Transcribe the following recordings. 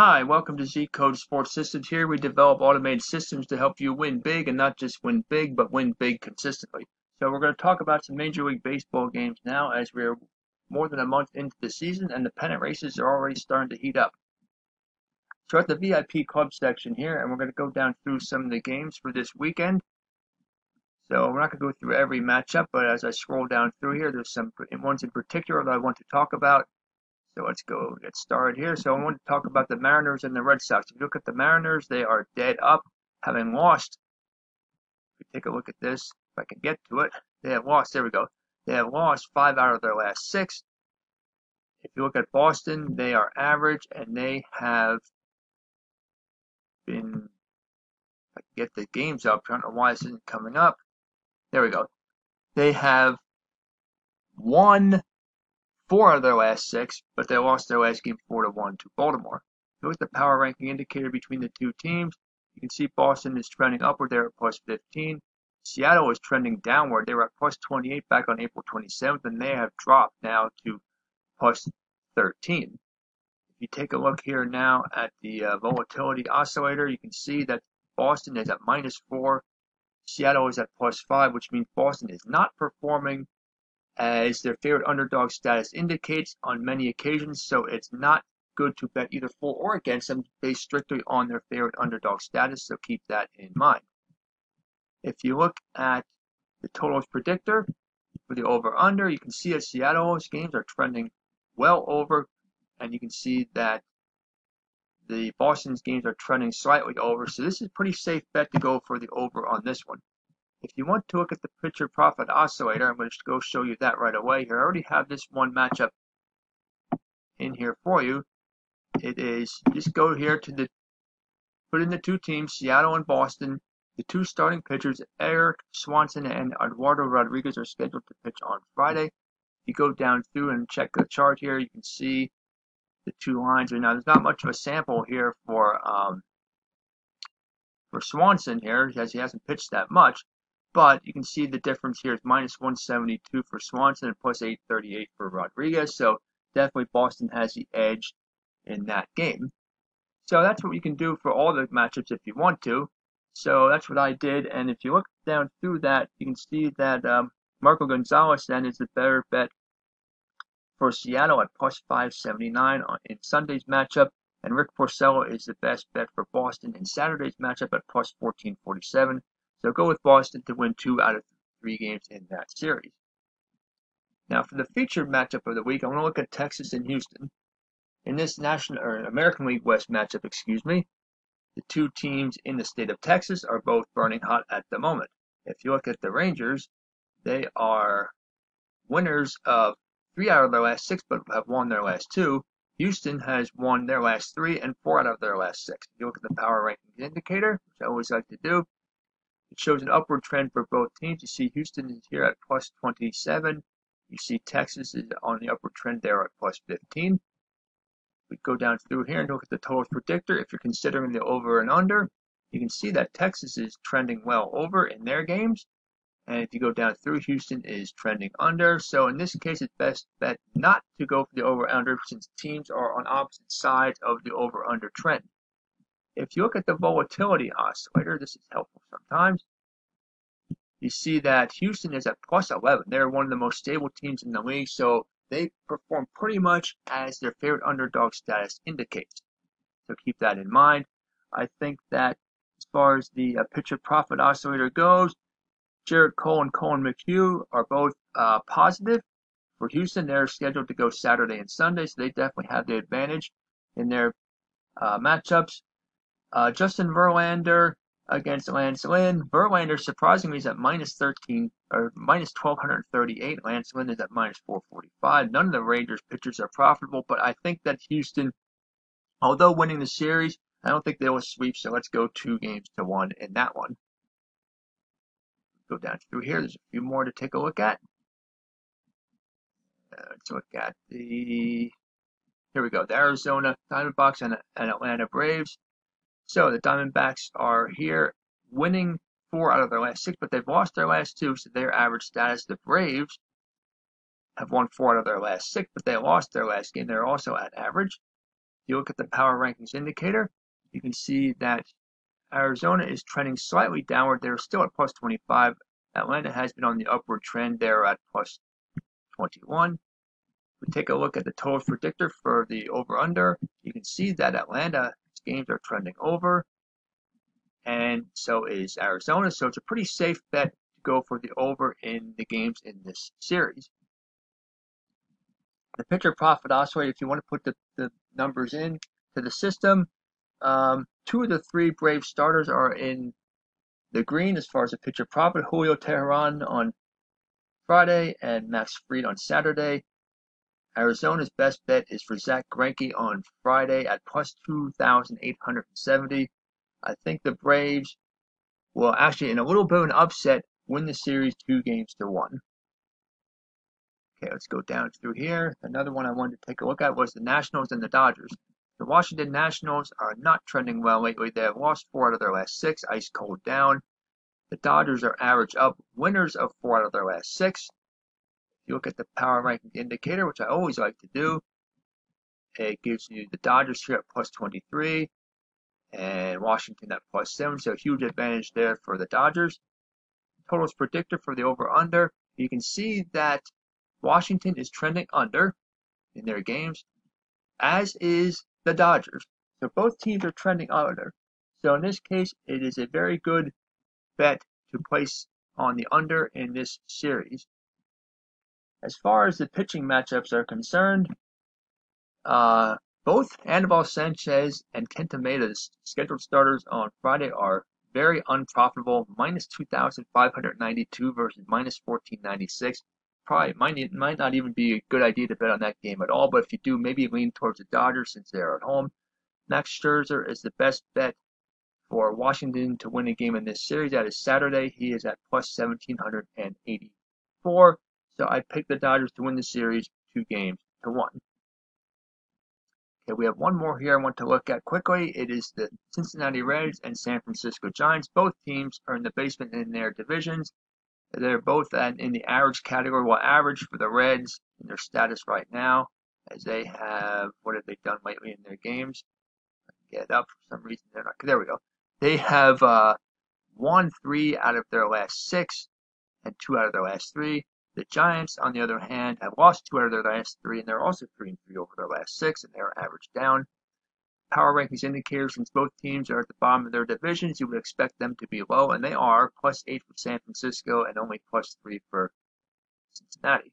Hi, welcome to Z-Code Sports Systems. Here we develop automated systems to help you win big, and not just win big, but win big consistently. So we're going to talk about some Major League Baseball games now, as we're more than a month into the season and the pennant races are already starting to heat up. Start the VIP club section here, and we're going to go down through some of the games for this weekend. So we're not going to go through every matchup, but as I scroll down through here, there's some ones in particular that I want to talk about. So let's go get started here. So I want to talk about the Mariners and the Red Sox. If you look at the Mariners, they are dead up, having lost. If we take a look at this, if I can get to it, they have lost. There we go. They have lost 5 out of their last 6. If you look at Boston, they are average, and they have been, if I can get the games up, I don't know why this isn't coming up. There we go. They have won 4 out of their last 6, but they lost their last game 4-1 to Baltimore. Look at the power ranking indicator between the two teams. You can see Boston is trending upward. They're at plus 15. Seattle is trending downward. They were at plus 28 back on April 27th, and they have dropped now to plus 13. If you take a look here now at the volatility oscillator, you can see that Boston is at minus 4. Seattle is at plus 5, which means Boston is not performing as their favorite underdog status indicates on many occasions, so it's not good to bet either for or against them based strictly on their favorite underdog status, so keep that in mind. If you look at the Totals Predictor for the over-under, you can see that Seattle's games are trending well over, and you can see that the Boston's games are trending slightly over, so this is a pretty safe bet to go for the over on this one. If you want to look at the Pitcher Profit Oscillator, I'm going to go show you that right away here. I already have this one matchup in here for you. It is, just go here to the, put in the two teams, Seattle and Boston. The two starting pitchers, Eric Swanson and Eduardo Rodriguez, are scheduled to pitch on Friday. If you go down through and check the chart here, you can see the two lines right now. There's not much of a sample here for Swanson here, as he hasn't pitched that much. But you can see the difference here is minus 172 for Swanson and plus 838 for Rodriguez. So definitely Boston has the edge in that game. So that's what you can do for all the matchups if you want to. So that's what I did. And if you look down through that, you can see that Marco Gonzalez then is the better bet for Seattle at plus 579 in Sunday's matchup. And Rick Porcello is the best bet for Boston in Saturday's matchup at plus 1447. So go with Boston to win 2 out of 3 games in that series. Now for the featured matchup of the week, I want to look at Texas and Houston. In this American League West matchup, the two teams in the state of Texas are both burning hot at the moment. If you look at the Rangers, they are winners of 3 out of their last 6, but have won their last 2. Houston has won their last 3 and 4 out of their last 6. If you look at the power ranking indicator, which I always like to do, it shows an upward trend for both teams. You see Houston is here at plus 27. You see Texas is on the upward trend there at plus 15. We go down through here and look at the Totals Predictor. If you're considering the over and under, you can see that Texas is trending well over in their games. And if you go down through, Houston is trending under. So in this case, it's best bet not to go for the over-under since teams are on opposite sides of the over-under trend. If you look at the volatility oscillator, this is helpful sometimes. You see that Houston is at plus 11. They're one of the most stable teams in the league, so they perform pretty much as their favorite underdog status indicates. So keep that in mind. I think that as far as the Pitcher Profit Oscillator goes, Gerrit Cole and Collin McHugh are both positive. For Houston, they're scheduled to go Saturday and Sunday, so they definitely have the advantage in their matchups. Justin Verlander against Lance Lynn. Verlander, surprisingly, is at minus 13 or minus 1,238. Lance Lynn is at minus 445. None of the Rangers pitchers are profitable, but I think that Houston, although winning the series, I don't think they will sweep, so let's go 2 games to 1 in that one. Go down through here. There's a few more to take a look at. Let's look at the, here we go, the Arizona Diamondbacks and Atlanta Braves. So the Diamondbacks are here winning 4 out of their last 6, but they've lost their last 2, so their average status. The Braves have won 4 out of their last 6, but they lost their last game. They're also at average. you look at the Power Rankings Indicator, you can see that Arizona is trending slightly downward. They're still at plus 25. Atlanta has been on the upward trend. They're at plus 21. We take a look at the Totals Predictor for the over-under. You can see that Atlanta's games are trending over, and so is Arizona. So it's a pretty safe bet to go for the over in the games in this series. The Pitcher Profit Oscillator, if you want to put the numbers in to the system, two of the three Brave starters are in the green as far as the pitcher profit. Julio Teheran on Friday and Max Fried on Saturday. Arizona's best bet is for Zach Greinke on Friday at plus 2,870. I think the Braves will actually, in a little bit of an upset, win the series 2-1. Okay, let's go down through here. Another one I wanted to take a look at was the Nationals and the Dodgers. The Washington Nationals are not trending well lately. They have lost 4 out of their last 6, ice cold down. The Dodgers are average up, winners of 4 out of their last 6. If you look at the Power Ranking Indicator, which I always like to do, it gives you the Dodgers here at plus 23 and Washington at plus 7, so a huge advantage there for the Dodgers. Totals Predictor for the over-under. You can see that Washington is trending under in their games, as is the Dodgers. So both teams are trending under. So in this case, it is a very good bet to place on the under in this series. As far as the pitching matchups are concerned, both Anibal Sanchez and Quintana's scheduled starters on Friday are very unprofitable, minus 2,592 versus minus 1,496. Probably might not even be a good idea to bet on that game at all, but if you do, maybe lean towards the Dodgers since they're at home. Max Scherzer is the best bet for Washington to win a game in this series. That is Saturday. He is at plus 1,784. So I picked the Dodgers to win the series 2-1. Okay, we have one more here I want to look at quickly. It is the Cincinnati Reds and San Francisco Giants. Both teams are in the basement in their divisions. They're both in the average category. Well, average for the Reds in their status right now, as they have, what have they done lately in their games? Get up for some reason. They're not. There we go. They have won 3 out of their last 6 and 2 out of their last 3. The Giants, on the other hand, have lost 2 out of their last 3, and they're also 3-3 over their last 6, and they're average down. Power Rankings Indicators, since both teams are at the bottom of their divisions, you would expect them to be low, and they are, plus 8 for San Francisco and only plus 3 for Cincinnati.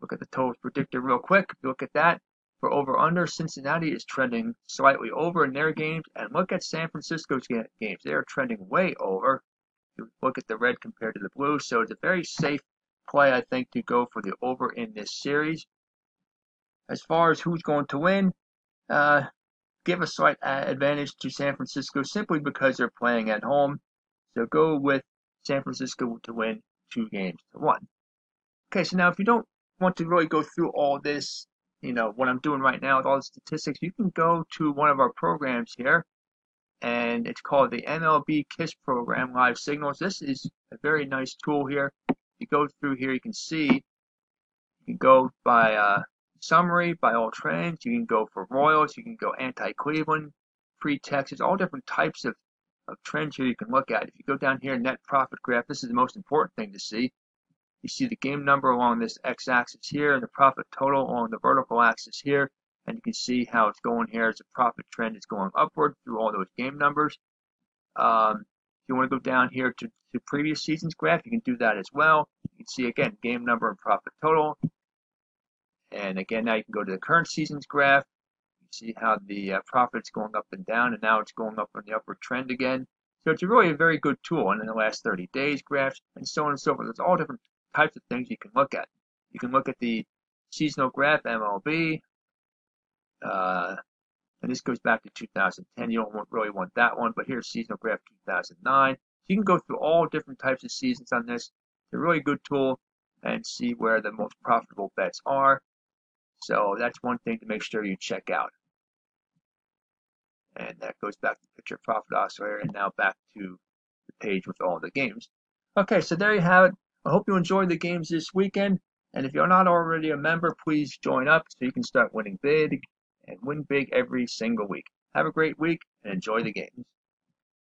Look at the Totals Predictor real quick. Look at that. For over-under, Cincinnati is trending slightly over in their games, and look at San Francisco's games. They are trending way over. Look at the red compared to the blue, so it's a very safe play, I think, to go for the over in this series. As far as who's going to win, give a slight advantage to San Francisco simply because they're playing at home. So go with San Francisco to win 2-1. Okay, so now if you don't want to really go through all this, you know, what I'm doing right now with all the statistics, you can go to one of our programs here, and it's called the MLB KISS Program Live Signals. This is a very nice tool here. You go through here, you can see, you can go by summary by all trends, you can go for Royals, you can go anti-Cleveland, pre-Texas, all different types of trends here you can look at. If you go down here, net profit graph, this is the most important thing to see. You see the game number along this x-axis here and the profit total along the vertical axis here, and you can see how it's going here as the profit trend is going upward through all those game numbers. If you want to go down here to previous season's graph, you can do that as well. You can see, again, game number and profit total. And again, now you can go to the current season's graph. You can see how the profit's going up and down, and now it's going up on the upward trend again. So it's really a very good tool. And in the last 30 days graphs, and so on and so forth. There's all different types of things you can look at. You can look at the seasonal graph, MLB. And this goes back to 2010. You don't really want that one, but here's seasonal graph 2009. So you can go through all different types of seasons on this. It's a really good tool, and see where the most profitable bets are. So that's one thing to make sure you check out. And that goes back to Pitcher Profit Oscillator, and now back to the page with all the games. Okay, so there you have it. I hope you enjoyed the games this weekend. And if you're not already a member, please join up so you can start winning big and win big every single week. Have a great week and enjoy the games.